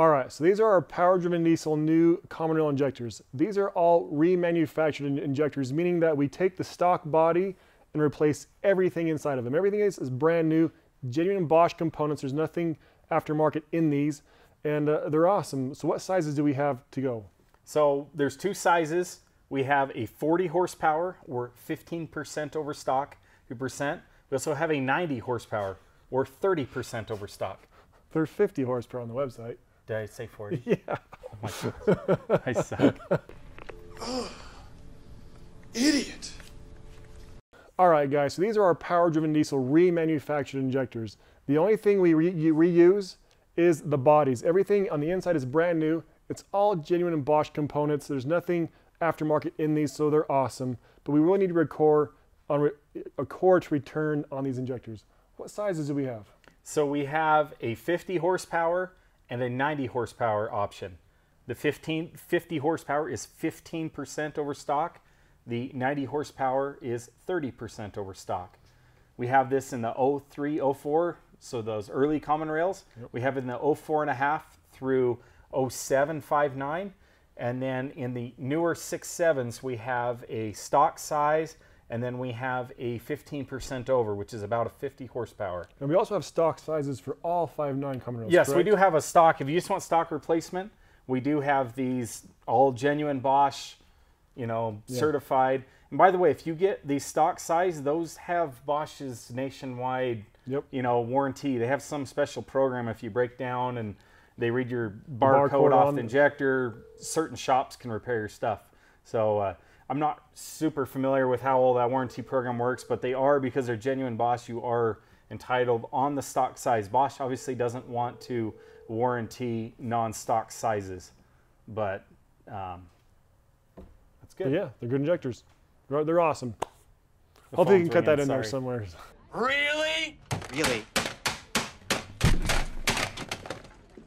All right, so these are our Power Driven Diesel new Common Rail injectors. These are all remanufactured injectors, meaning that we take the stock body and replace everything inside of them. Everything is brand new, genuine Bosch components. There's nothing aftermarket in these, and they're awesome. So what sizes do we have to go? So there's two sizes. We have a 40 horsepower, we're 15% over stock, 2%. We also have a 90 horsepower, we're 30% over stock. There's 50 horsepower on the website. Did I say 40? Yeah. Oh my God. I suck. Oh, idiot. All right, guys, so these are our Power Driven Diesel remanufactured injectors. The only thing we reuse is the bodies. Everything on the inside is brand new. It's all genuine Bosch components. There's nothing aftermarket in these, so they're awesome. But we really need to record to return on these injectors. What sizes do we have? So we have a 50 horsepower and a 90 horsepower option. The 50 horsepower is 15% over stock. The 90 horsepower is 30% over stock. We have this in the 03, 04, so those early Common Rails. Yep. We have it in the 04.5 through 07, 59. And then in the newer 67s, we have a stock size, and then we have a 15% over, which is about a 50 horsepower. And we also have stock sizes for all 5.9 Common Rails, yes, correct? We do have a stock. If you just want stock replacement, we do have these all genuine Bosch, you know, yeah, certified. And by the way, if you get the stock size, those have Bosch's nationwide, yep, you know, warranty. They have some special program if you break down and they read your barcode off the injector, certain shops can repair your stuff. So, I'm not super familiar with how all that warranty program works, but they are, because they're genuine Bosch, you are entitled on the stock size. Bosch obviously doesn't want to warranty non-stock sizes, but that's good. But yeah, they're good injectors. They're awesome. Hopefully you can cut that in there somewhere. Really? Really?